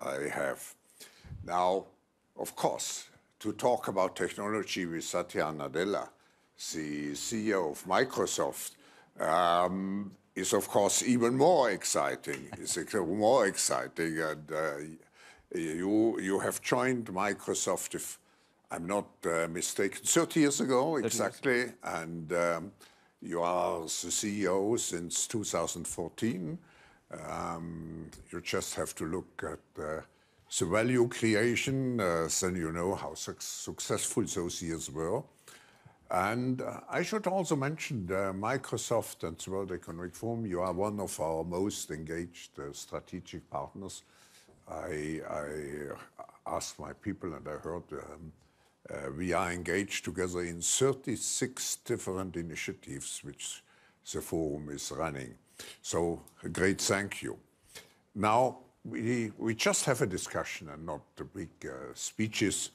I have. Now, of course, to talk about technology with Satya Nadella, the CEO of Microsoft, is of course even more exciting. It's more exciting, and you have joined Microsoft, if I'm not mistaken, 30 years ago exactly, and you are the CEO since 2014. You just have to look at the value creation, then you know how successful those years were. And I should also mention Microsoft and the World Economic Forum. You are one of our most engaged strategic partners. I asked my people and I heard we are engaged together in 36 different initiatives which the forum is running. So a great thank you. Now, we just have a discussion and not the big speeches.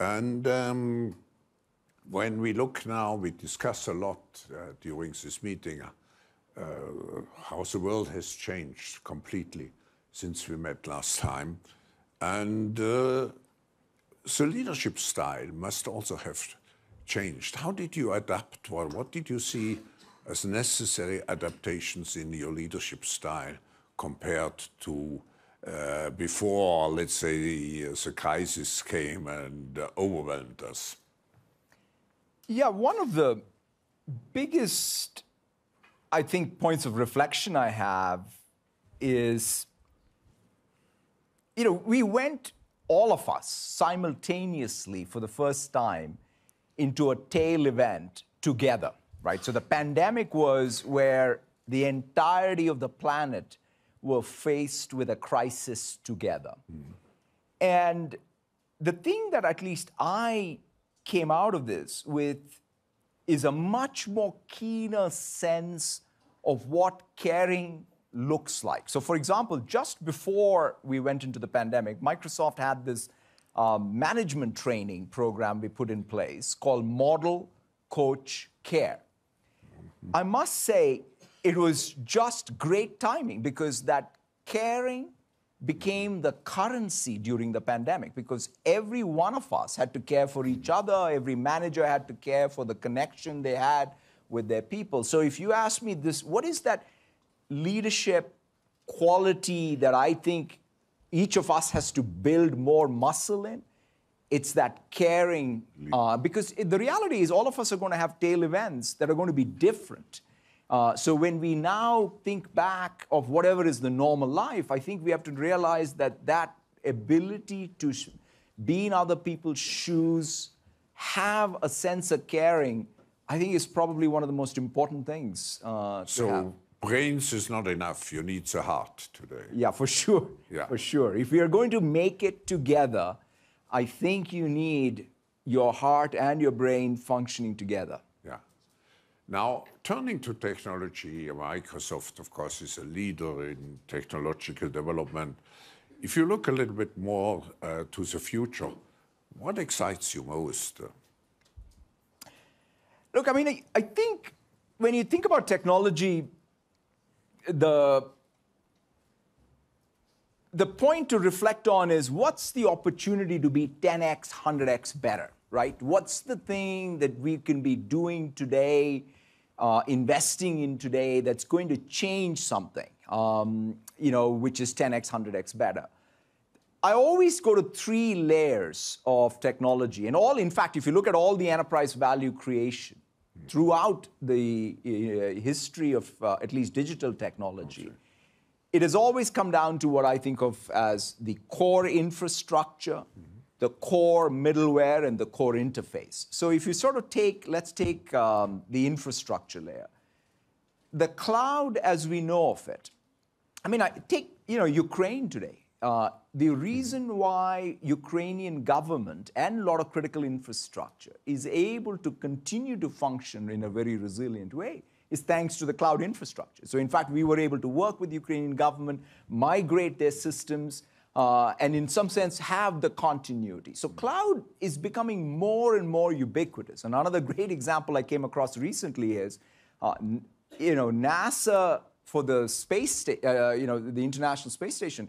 And when we look now, we discuss a lot during this meeting how the world has changed completely since we met last time. And the leadership style must also have changed. How did you adapt, or what did you see as necessary adaptations in your leadership style compared to before, let's say, the crisis came and overwhelmed us? Yeah, one of the biggest, I think, points of reflection I have is, you know, we went, all of us, simultaneously for the first time into a tail event together, right? So the pandemic was where the entirety of the planet were faced with a crisis together. Mm. And the thing that at least I came out of this with is a much more keener sense of what caring looks like. So, for example, just before we went into the pandemic, Microsoft had this management training program we put in place called Model, Coach, Care. I must say it was just great timing, because that caring became the currency during the pandemic, because every one of us had to care for each other, every manager had to care for the connection they had with their people. So if you ask me this, what is that leadership quality that I think each of us has to build more muscle in? It's that caring, because the reality is all of us are going to have tail events that are going to be different. So when we now think back of whatever is the normal life, I think we have to realize that that ability to be in other people's shoes, have a sense of caring, I think is probably one of the most important things to have. Brains is not enough. You need the heart today. Yeah, for sure. Yeah. For sure. If we are going to make it together, I think you need your heart and your brain functioning together. Yeah. Now, turning to technology, Microsoft, of course, is a leader in technological development. If you look a little bit more to the future, what excites you most? Look, I mean, I think when you think about technology, the point to reflect on is, what's the opportunity to be 10x, 100x better, right? What's the thing that we can be doing today, investing in today, that's going to change something, you know, which is 10x, 100x better? I always go to three layers of technology. And all, in fact, if you look at all the enterprise value creation throughout the history of at least digital technology, it has always come down to what I think of as the core infrastructure, the core middleware, and the core interface. So if you sort of take, let's take the infrastructure layer. The cloud as we know of it, I mean, I take, you know, Ukraine today. The reason why Ukrainian government and a lot of critical infrastructure is able to continue to function in a very resilient way is thanks to the cloud infrastructure. So in fact, we were able to work with the Ukrainian government, migrate their systems, and in some sense have the continuity. So cloud is becoming more and more ubiquitous. And another great example I came across recently is, you know, NASA for the space, you know, the International Space Station,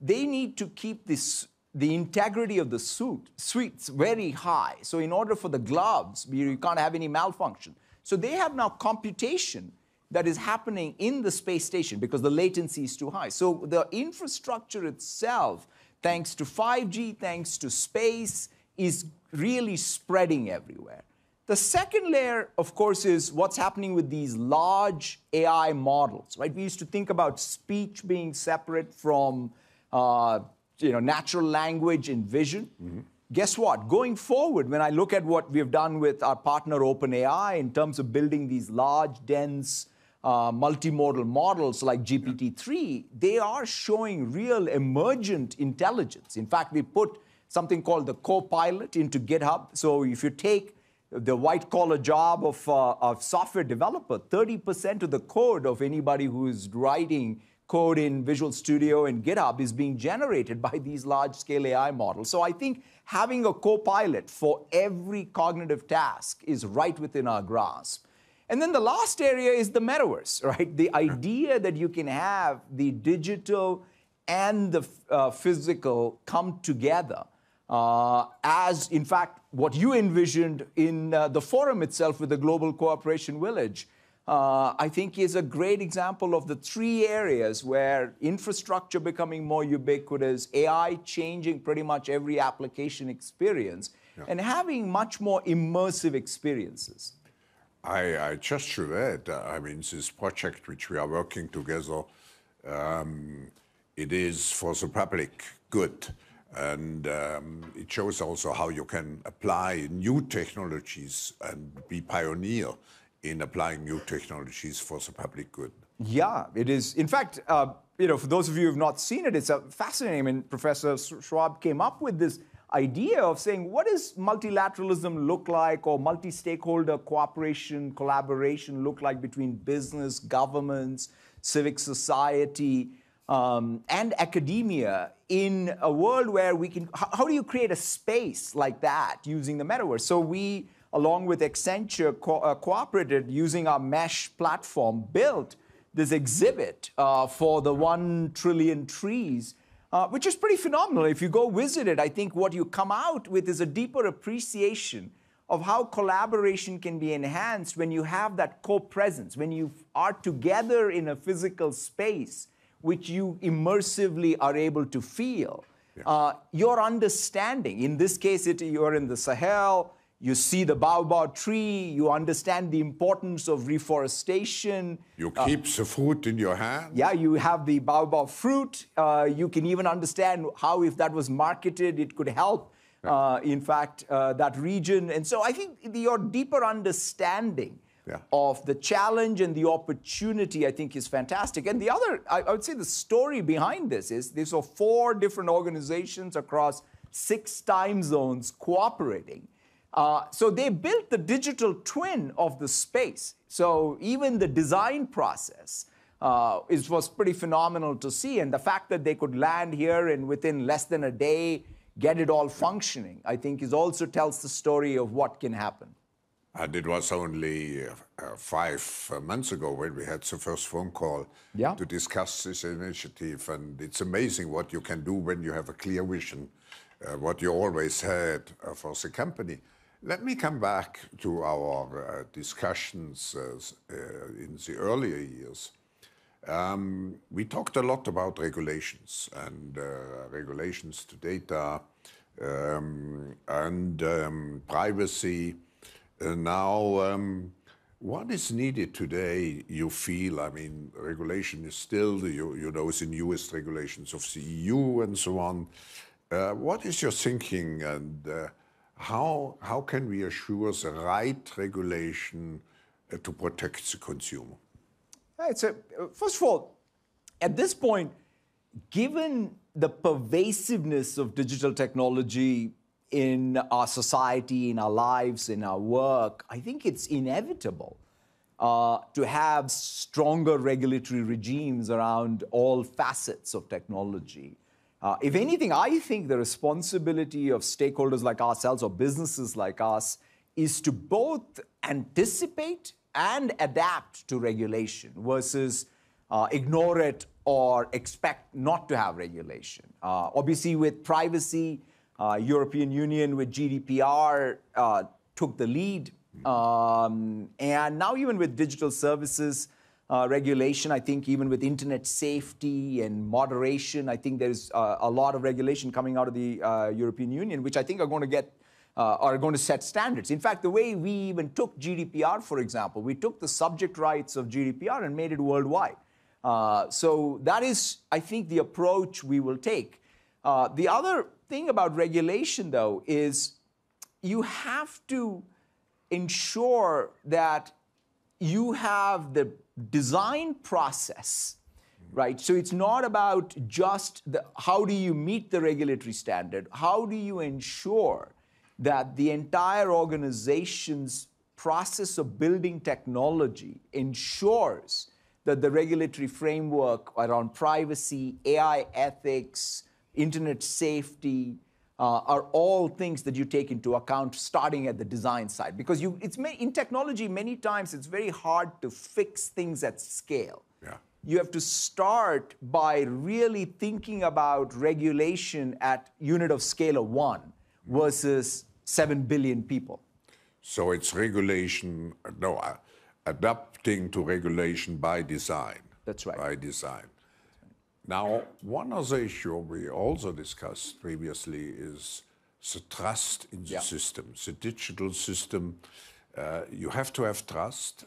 they need to keep this, the integrity of the suites very high. So in order for the gloves, you can't have any malfunction. So they have now computation that is happening in the space station because the latency is too high. So the infrastructure itself, thanks to 5G, thanks to space, is really spreading everywhere. The second layer, of course, is what's happening with these large AI models, right? We used to think about speech being separate from natural language and vision. Mm-hmm. Guess what? Going forward, when I look at what we've done with our partner OpenAI in terms of building these large, dense, multimodal models like GPT-3, they are showing real emergent intelligence. In fact, we put something called the co-pilot into GitHub. So if you take the white-collar job of software developer, 30% of the code of anybody who is writing code in Visual Studio and GitHub is being generated by these large-scale AI models. So I think having a co-pilot for every cognitive task is right within our grasp. And then the last area is the metaverse, right? The idea that you can have the digital and the physical come together. As, in fact, what you envisioned in the forum itself with the Global Cooperation Village, I think is a great example of the three areas where infrastructure becoming more ubiquitous, AI changing pretty much every application experience, and having much more immersive experiences. I just read, I mean, this project which we are working together, it is for the public good. And it shows also how you can apply new technologies and be pioneer in applying new technologies for the public good. Yeah, it is. In fact, for those of you who have not seen it, it's fascinating. I mean, Professor Schwab came up with this idea of saying, what does multilateralism look like, or multi-stakeholder cooperation, collaboration look like between business, governments, civic society, and academia in a world where we can, how do you create a space like that using the metaverse? So we, along with Accenture, cooperated using our mesh platform, built this exhibit for the 1 trillion trees, which is pretty phenomenal. If you go visit it, I think what you come out with is a deeper appreciation of how collaboration can be enhanced when you have that co-presence, when you are together in a physical space, which you immersively are able to feel. Yeah. Your understanding, in this case, you're in the Sahel, you see the baobab tree, you understand the importance of reforestation. You keep the fruit in your hand. Yeah, you have the baobab fruit. You can even understand how, if that was marketed, it could help, in fact, that region. And so I think your deeper understanding of the challenge and the opportunity, I think, is fantastic. And the other, I would say the story behind this is these are 4 different organizations across 6 time zones cooperating. So they built the digital twin of the space. So even the design process was pretty phenomenal to see. And the fact that they could land here and within less than a day get it all functioning, I think, is also tells the story of what can happen. And it was only 5 months ago when we had the first phone call to discuss this initiative. And it's amazing what you can do when you have a clear vision, what you always had for the company. Let me come back to our discussions in the earlier years. We talked a lot about regulations and regulations to data and privacy. Now, what is needed today, you feel? I mean, regulation is still, the newest regulations of the EU and so on. What is your thinking, and how can we assure the right regulation to protect the consumer? First of all, at this point, given the pervasiveness of digital technology in our society, in our lives, in our work, I think it's inevitable to have stronger regulatory regimes around all facets of technology. If anything, I think the responsibility of stakeholders like ourselves or businesses like us is to both anticipate and adapt to regulation versus ignore it or expect not to have regulation. Obviously, with privacy, European Union with GDPR took the lead. And now even with digital services regulation, I think even with internet safety and moderation, I think there's a lot of regulation coming out of the European Union, which I think are going to get are going to set standards. In fact, the way we even took GDPR, for example, we took the subject rights of GDPR and made it worldwide. So that is, I think, the approach we will take. The other thing about regulation, though, is you have to ensure that you have the design process, right? So it's not about just the, how do you meet the regulatory standard? How do you ensure that the entire organization's process of building technology ensures that the regulatory framework around privacy, AI ethics, internet safety, are all things that you take into account starting at the design side. Because you, it's in technology, many times it's very hard to fix things at scale. Yeah. You have to start by really thinking about regulation at unit of scale of 1 versus 7 billion people. So it's regulation, no, adapting to regulation by design. That's right. By design. Now, one other issue we also discussed previously is the trust in the system, the digital system. You have to have trust,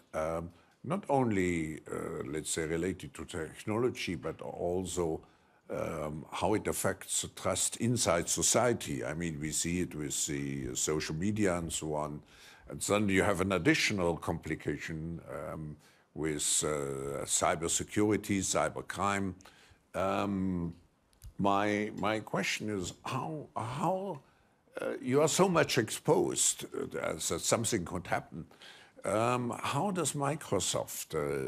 not only, let's say, related to technology, but also how it affects the trust inside society. I mean, we see it with the social media and so on. And then you have an additional complication with cybersecurity, cybercrime. My question is how you are so much exposed that something could happen. How does Microsoft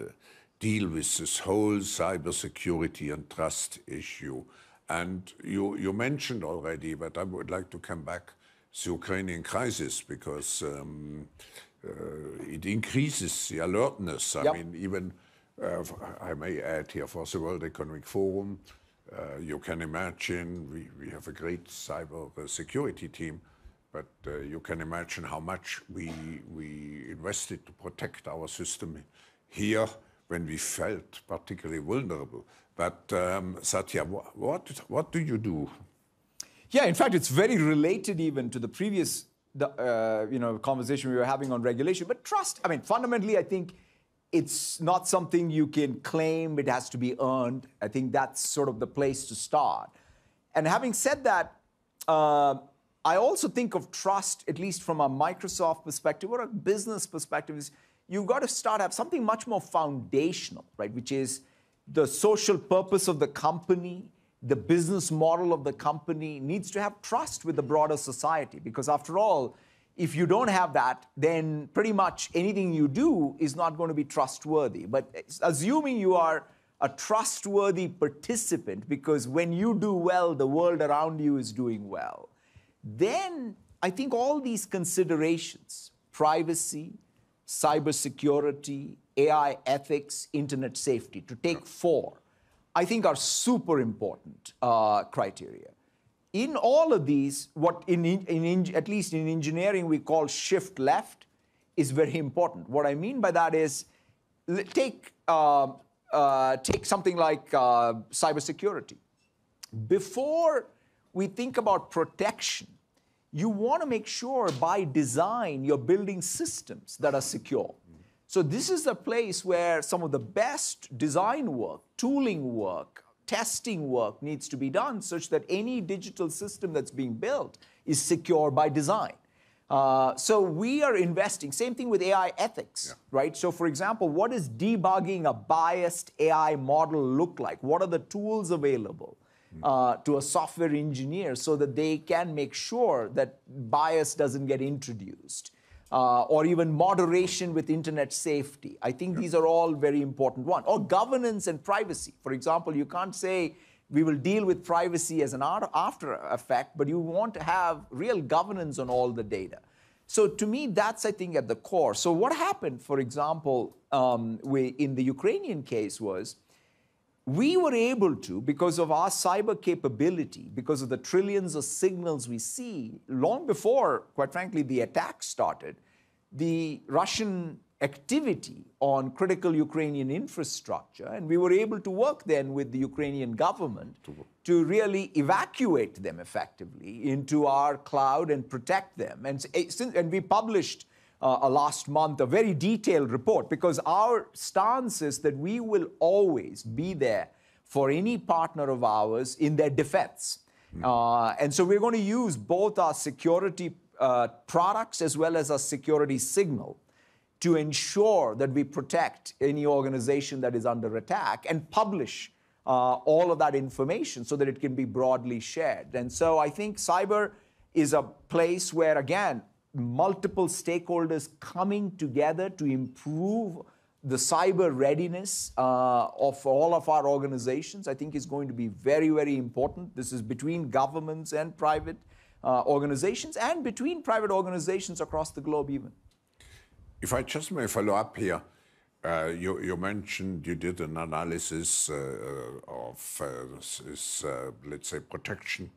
deal with this whole cybersecurity and trust issue? And you mentioned already, but I would like to come back to the Ukrainian crisis because it increases the alertness. I mean, even. I may add here for the World Economic Forum, you can imagine we have a great cyber security team, but you can imagine how much we invested to protect our system here when we felt particularly vulnerable. But Satya, what do you do? Yeah, in fact, it's very related even to the previous conversation we were having on regulation. But trust, I mean, fundamentally, I think. It's not something you can claim, it has to be earned. I think that's sort of the place to start. And having said that, I also think of trust, at least from a Microsoft perspective or a business perspective, is you've got to start up something much more foundational, right? Which is the social purpose of the company, the business model of the company needs to have trust with the broader society. Because after all, if you don't have that, then pretty much anything you do is not going to be trustworthy. But assuming you are a trustworthy participant, because when you do well, the world around you is doing well, then I think all these considerations, privacy, cybersecurity, AI ethics, internet safety, to take 4, I think are super important criteria. In all of these, what at least in engineering we call shift left is very important. What I mean by that is take something like cybersecurity. Before we think about protection, you want to make sure by design you're building systems that are secure. So this is the place where some of the best design work, tooling work, testing work needs to be done such that any digital system that's being built is secure by design. So we are investing, same thing with AI ethics, right? So for example, what does debugging a biased AI model look like? What are the tools available to a software engineer so that they can make sure that bias doesn't get introduced? Or even moderation with internet safety. I think these are all very important ones. Or governance and privacy. For example, you can't say we will deal with privacy as an after effect, but you want to have real governance on all the data. So to me, that's, I think, at the core. So what happened, for example, in the Ukrainian case was We were able to, because of our cyber capability, because of the trillions of signals we see, long before, quite frankly, the attack started, the Russian activity on critical Ukrainian infrastructure, and we were able to work then with the Ukrainian government to really evacuate them effectively into our cloud and protect them. And we published last month a very detailed report, because our stance is that we will always be there for any partner of ours in their defense. And so we're going to use both our security products as well as our security signal to ensure that we protect any organization that is under attack and publish all of that information so that it can be broadly shared. And so I think cyber is a place where, again, multiple stakeholders coming together to improve the cyber readiness of all of our organizations, I think is going to be very, very important. This is between governments and private organizations, and between private organizations across the globe even. If I just may follow up here, you mentioned you did an analysis of this, let's say, protection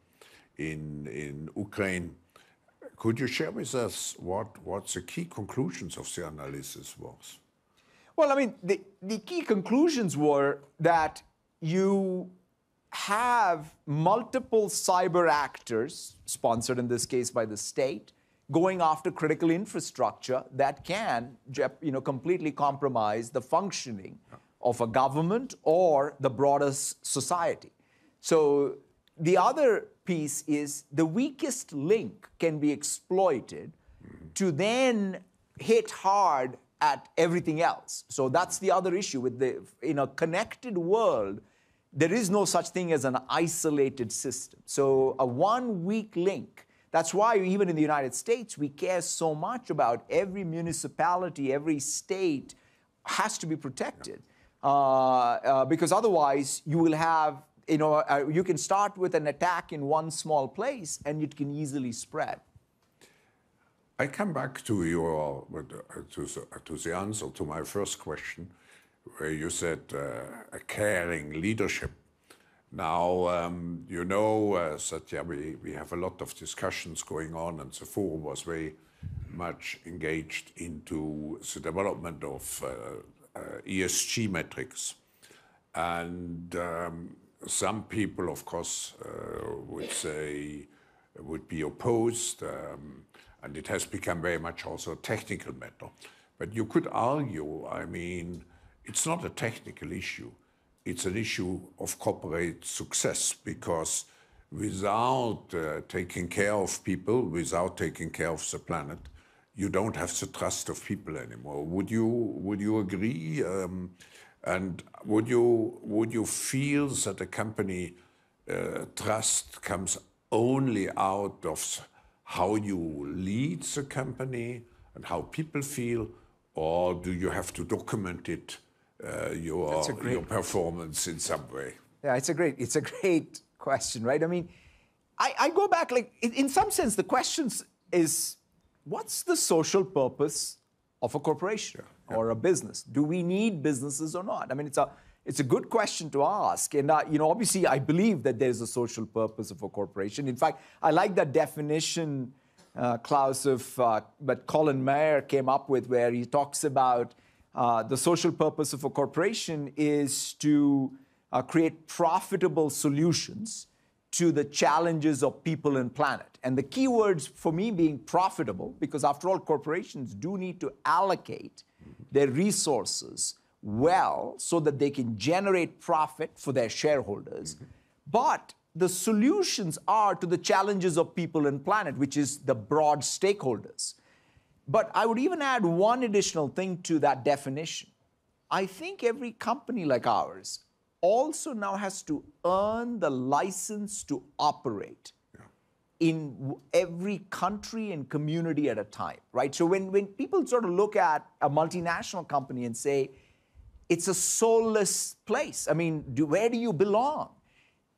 in Ukraine. Could you share with us what the key conclusions of the analysis was? Well, I mean, the key conclusions were that you have multiple cyber actors, sponsored in this case by the state, going after critical infrastructure that can, you know, completely compromise the functioning of a government or the broader society. So the other piece is the weakest link can be exploited to then hit hard at everything else. So that's the other issue with the, in a connected world, there is no such thing as an isolated system. So a one weak link, that's why even in the United States, we care so much about every municipality, every state has to be protected because otherwise you will have, you know, you can start with an attack in one small place and it can easily spread. I come back to your to the answer to my first question, where you said a caring leadership. Now, you know, Satya, we have a lot of discussions going on, and the forum was very much engaged into the development of ESG metrics. And some people, of course, would say, would be opposed, and it has become very much also a technical matter. But you could argue, I mean, it's not a technical issue. It's an issue of corporate success, because without taking care of people, without taking care of the planet, you don't have the trust of people anymore. Would you agree? And would you feel that a company trust comes only out of how you lead the company and how people feel, or do you have to document it, your performance in some way? Yeah, it's a great question, right? I mean, I go back, like, in some sense the question is, what's the social purpose of a corporation or a business? Do we need businesses or not? I mean, it's a good question to ask. And, you know, obviously, I believe that there's a social purpose of a corporation. In fact, I like that definition, Klaus, of that Colin Mayer came up with, where he talks about the social purpose of a corporation is to create profitable solutions to the challenges of people and planet. And the key words for me being profitable, because after all, corporations do need to allocate their resources well so that they can generate profit for their shareholders. But the solutions are to the challenges of people and planet, which is the broad stakeholders. But I would even add one additional thing to that definition. I think every company like ours also now has to earn the license to operate in every country and community at a time, right? So when people sort of look at a multinational company and say, it's a soulless place, I mean, where do you belong?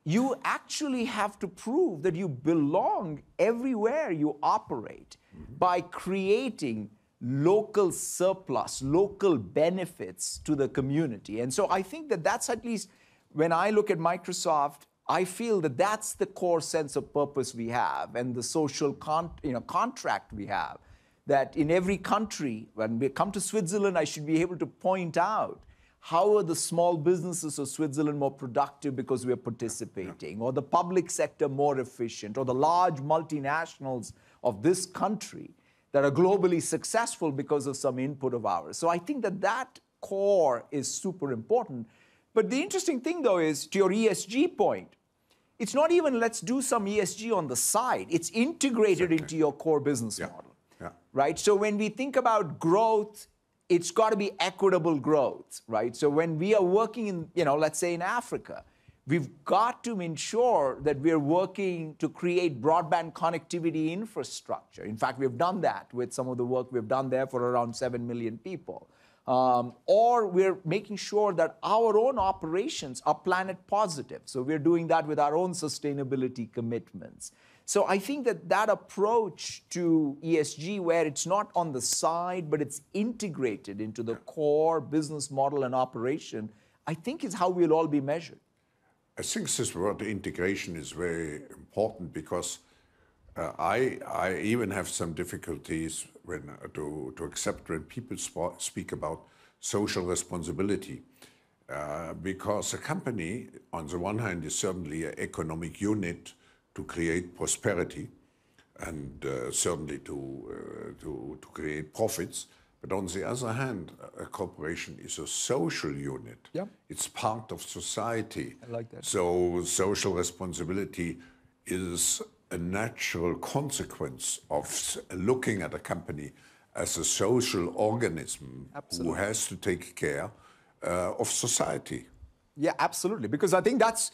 You actually have to prove that you belong everywhere you operate by creating local surplus, local benefits to the community. And so I think that that's at least when I look at Microsoft, I feel that that's the core sense of purpose we have and the social contract we have, that in every country, when we come to Switzerland, I should be able to point out how are the small businesses of Switzerland more productive because we are participating, or the public sector more efficient, or the large multinationals of this country that are globally successful because of some input of ours. So I think that that core is super important. But the interesting thing, though, is to your ESG point, it's not even let's do some ESG on the side. It's integrated into your core business model, right? So when we think about growth, it's got to be equitable growth, right? So when we are working in, let's say in Africa, we've got to ensure that we're working to create broadband connectivity infrastructure. In fact, we've done that with some of the work we've done there for around 7 million people. Or we're making sure that our own operations are planet positive. So we're doing that with our own sustainability commitments. So I think that that approach to ESG, where it's not on the side, but it's integrated into the core business model and operation, I think is how we'll all be measured. I think this word integration is very important, because I even have some difficulties when, to accept when people speak about social responsibility, because a company, on the one hand, is certainly an economic unit to create prosperity and certainly to create profits. But on the other hand, a corporation is a social unit. Yep. It's part of society. I like that. So social responsibility is a natural consequence of looking at a company as a social organism who has to take care of society. Yeah, absolutely. Because I think that's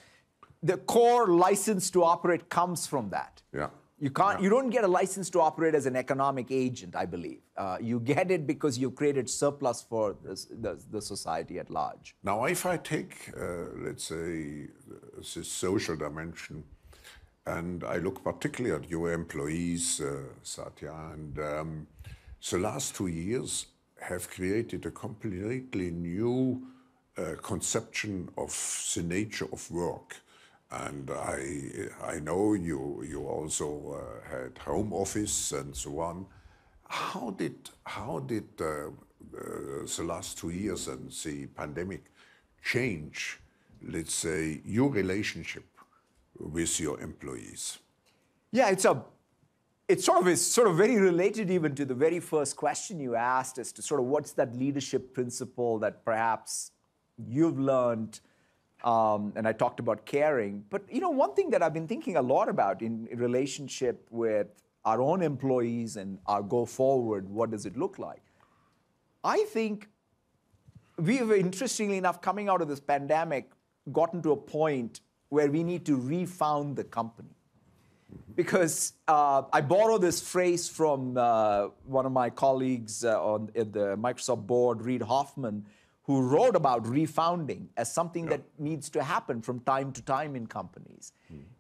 the core license to operate comes from that. Yeah. You can't. Yeah. You don't get a license to operate as an economic agent, I believe. You get it because you created surplus for the society at large. Now, if I take, let's say, this social dimension, and I look particularly at your employees, Satya, and the last 2 years have created a completely new conception of the nature of work. And I know you also had home office and so on. How did the last 2 years and the pandemic change, let's say, your relationship with your employees? Yeah, it's sort of very related even to the very first question you asked as to sort of what's that leadership principle that perhaps you've learned. And I talked about caring. But, one thing that I've been thinking a lot about in relationship with our own employees and our go forward, what does it look like? I think we have, interestingly enough, coming out of this pandemic, gotten to a point where we need to refound the company. Because I borrow this phrase from one of my colleagues at the Microsoft board, Reid Hoffman, who wrote about refounding as something that needs to happen from time to time in companies.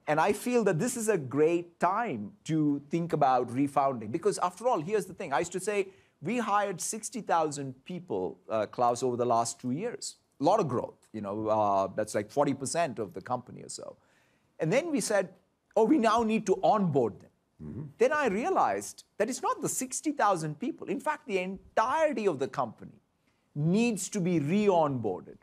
And I feel that this is a great time to think about refounding. Because after all, here's the thing. I used to say, we hired 60,000 people, Klaus, over the last 2 years. A lot of growth, that's like 40% of the company or so. And then we said, oh, we now need to onboard them. Then I realized that it's not the 60,000 people. In fact, the entirety of the company needs to be re-onboarded.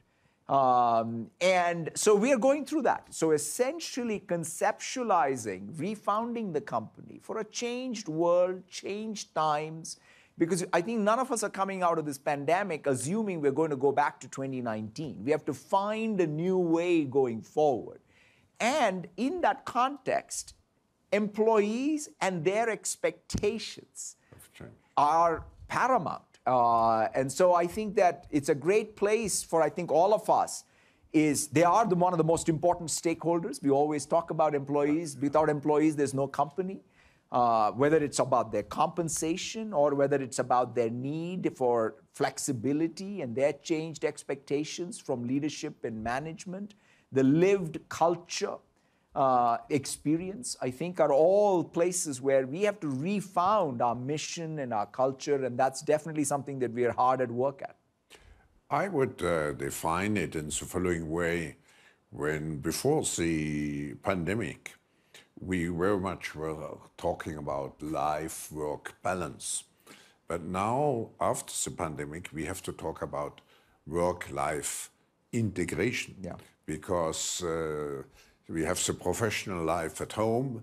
And so we are going through that. So essentially conceptualizing, refounding the company for a changed world, changed times, because I think none of us are coming out of this pandemic assuming we're going to go back to 2019. We have to find a new way going forward. And in that context, employees and their expectations are paramount. And so I think that it's a great place for, I think, all of us. They are one of the most important stakeholders. We always talk about employees. Without employees, there's no company. Whether it's about their compensation or whether it's about their need for flexibility and their changed expectations from leadership and management, the lived culture experience, I think, are all places where we have to refound our mission and our culture, and that's definitely something that we are hard at work at. I would define it in the following way. when before the pandemic, we very much were talking about life-work balance. But now, after the pandemic, we have to talk about work-life integration, because we have the professional life at home.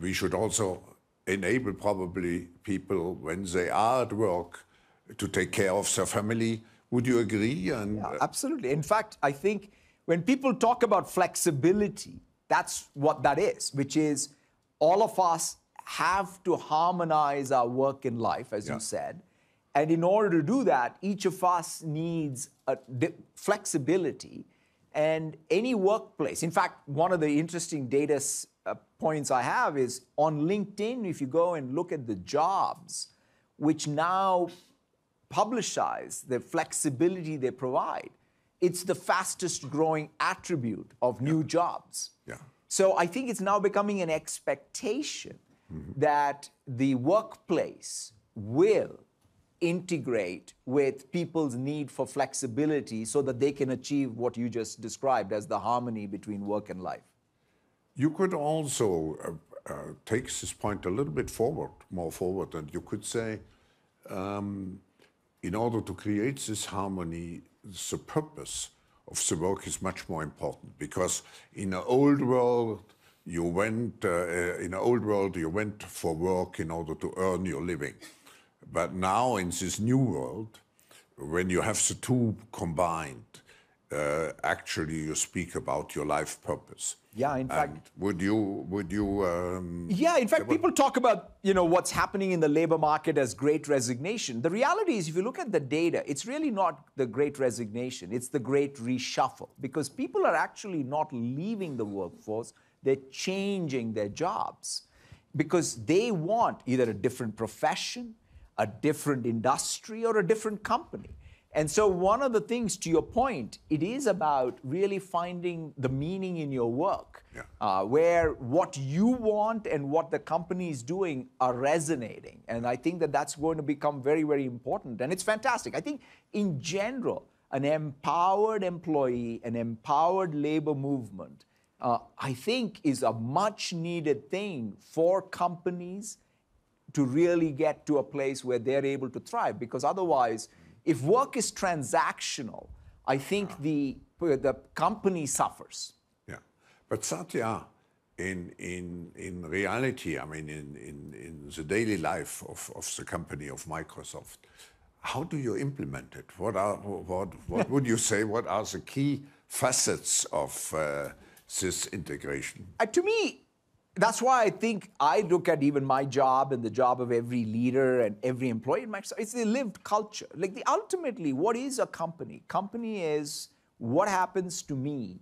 We should also enable probably people when they are at work to take care of their family. Would you agree? And yeah, absolutely. In fact, I think when people talk about flexibility, that's what that is, which is all of us have to harmonize our work and life, as you said. And in order to do that, each of us needs a flexibility. And any workplace, in fact, one of the interesting data points I have is on LinkedIn, if you go and look at the jobs, which now publicize the flexibility they provide, it's the fastest growing attribute of new jobs. So I think it's now becoming an expectation that the workplace will integrate with people's need for flexibility so that they can achieve what you just described as the harmony between work and life. You could also take this point a little bit forward, more forward, and you could say, in order to create this harmony, the purpose of the work is much more important, because in the old world, you went for work in order to earn your living. But now in this new world, when you have the two combined, actually you speak about your life purpose. Yeah, in fact. Would you? Yeah, in fact, people talk about, you know, what's happening in the labor market as great resignation. The reality is, if you look at the data, it's really not the great resignation. It's the great reshuffle, because people are actually not leaving the workforce. They're changing their jobs because they want either a different profession, a different industry, or a different company. And so one of the things, to your point, it is about really finding the meaning in your work, where what you want and what the company is doing are resonating. And I think that that's going to become very, very important. And it's fantastic. I think in general, an empowered employee, an empowered labor movement, I think is a much needed thing for companies to really get to a place where they're able to thrive. Because otherwise, if work is transactional, I think the company suffers. Yeah, but Satya, in reality, I mean, in the daily life of the company, of Microsoft, how do you implement it? What would you say, what are the key facets of this integration? To me, that's why I think I look at even my job and the job of every leader and every employee in Microsoft. It's the lived culture. Like, ultimately, what is a company? Company is what happens to me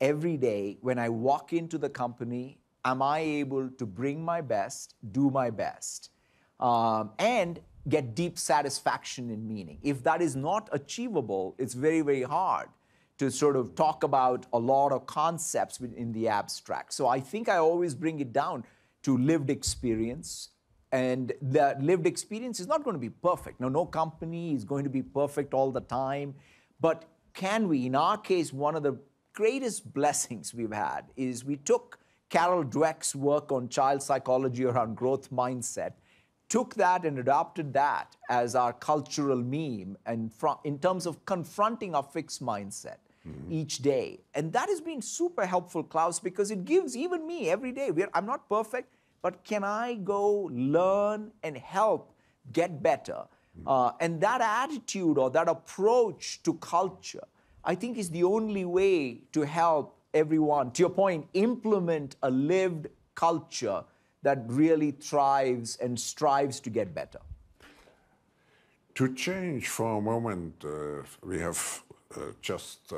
every day when I walk into the company. Am I able to bring my best, do my best, and get deep satisfaction and meaning? If that is not achievable, it's very, very hard to sort of talk about a lot of concepts in the abstract. So I think I always bring it down to lived experience. And the lived experience is not going to be perfect. Now, no company is going to be perfect all the time. But can we? In our case, one of the greatest blessings we've had is we took Carol Dweck's work on child psychology around growth mindset, took that and adopted that as our cultural meme and in terms of confronting our fixed mindset each day. And that has been super helpful, Klaus, because it gives even me every day, I'm not perfect, but can I go learn and help get better? And that attitude or that approach to culture, I think, is the only way to help everyone, to your point, implement a lived culture that really thrives and strives to get better. To change for a moment, we have just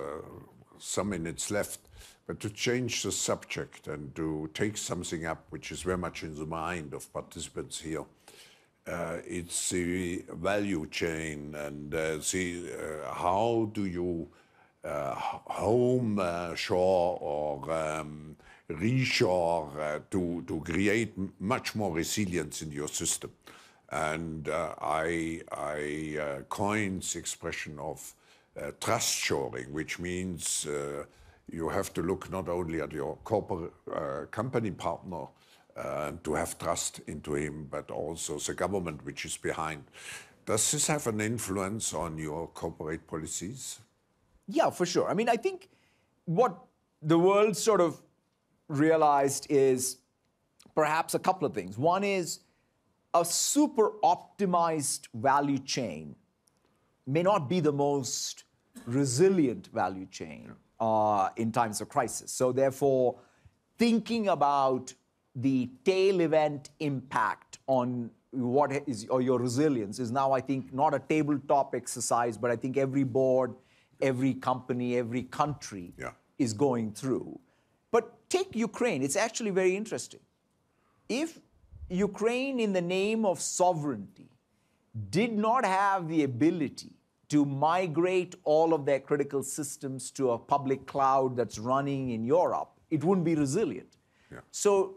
some minutes left, but to change the subject and to take something up which is very much in the mind of participants here, it's the value chain and how do you home shore or reshore to create much more resilience in your system. And I coined the expression of trust shoring, which means you have to look not only at your corporate company partner and to have trust into him, but also the government which is behind. Does this have an influence on your corporate policies? Yeah, for sure. I mean, I think what the world sort of realized is perhaps a couple of things. One is a super optimized value chain may not be the most resilient value chain in times of crisis. So therefore, thinking about the tail event impact on what is, or your resilience is now, I think, not a tabletop exercise, but I think every board, every company, every country is going through. But take Ukraine. It's actually very interesting. If Ukraine, in the name of sovereignty, did not have the ability to migrate all of their critical systems to a public cloud that's running in Europe, it wouldn't be resilient. Yeah. So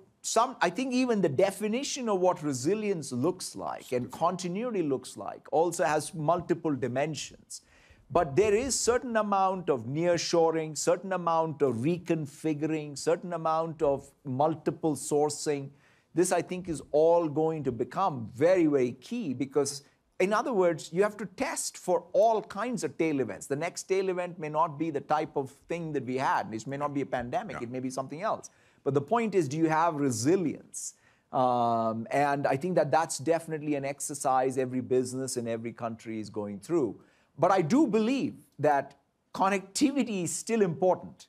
I think even the definition of what resilience looks like and continuity looks like also has multiple dimensions. But there is certain amount of nearshoring, certain amount of reconfiguring, certain amount of multiple sourcing. This, I think, is all going to become very, very key because, in other words, you have to test for all kinds of tail events. The next tail event may not be the type of thing that we had. It may not be a pandemic. Yeah. It may be something else. But the point is, do you have resilience? And I think that that's definitely an exercise every business in every country is going through. But I do believe that connectivity is still important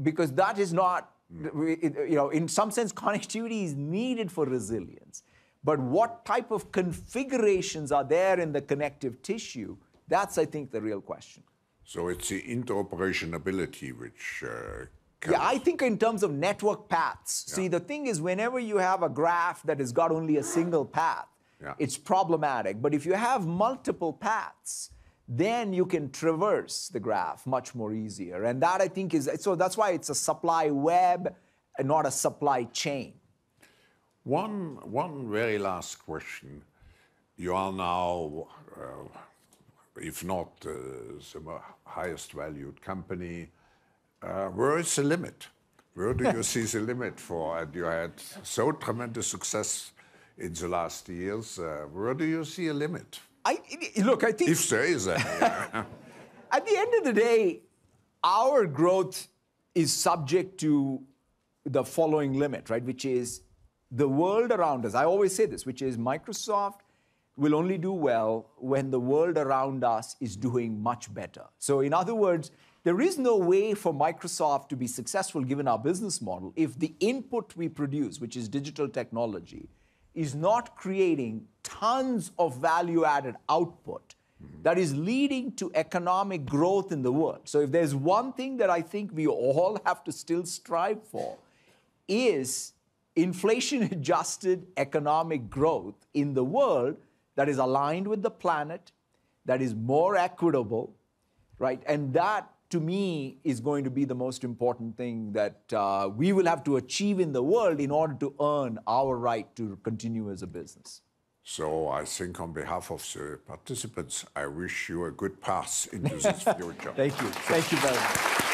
because that is not, you know, in some sense, connectivity is needed for resilience. But what type of configurations are there in the connective tissue? That's, I think, the real question. So it's the interoperability which comes. Yeah, I think in terms of network paths. Yeah. See, the thing is, whenever you have a graph that has got only a single path, it's problematic. But if you have multiple paths, then you can traverse the graph much more easier. And that, I think, is, so that's why it's a supply web and not a supply chain. One very last question. You are now, if not the highest valued company, where is the limit? Where do you see the limit for? And you had so tremendous success in the last years. Where do you see a limit? Look, I think... If there is any. At the end of the day, our growth is subject to the following limit, right? Which is the world around us. I always say this, which is Microsoft will only do well when the world around us is doing much better. So in other words, there is no way for Microsoft to be successful given our business model if the input we produce, which is digital technology, is not creating tons of value-added output that is leading to economic growth in the world. So if there's one thing that I think we all have to still strive for is inflation-adjusted economic growth in the world that is aligned with the planet, that is more equitable, right? And that, to me, is going to be the most important thing that we will have to achieve in the world in order to earn our right to continue as a business. So I think on behalf of the participants, I wish you a good pass into this future. Thank you. Thank you very much.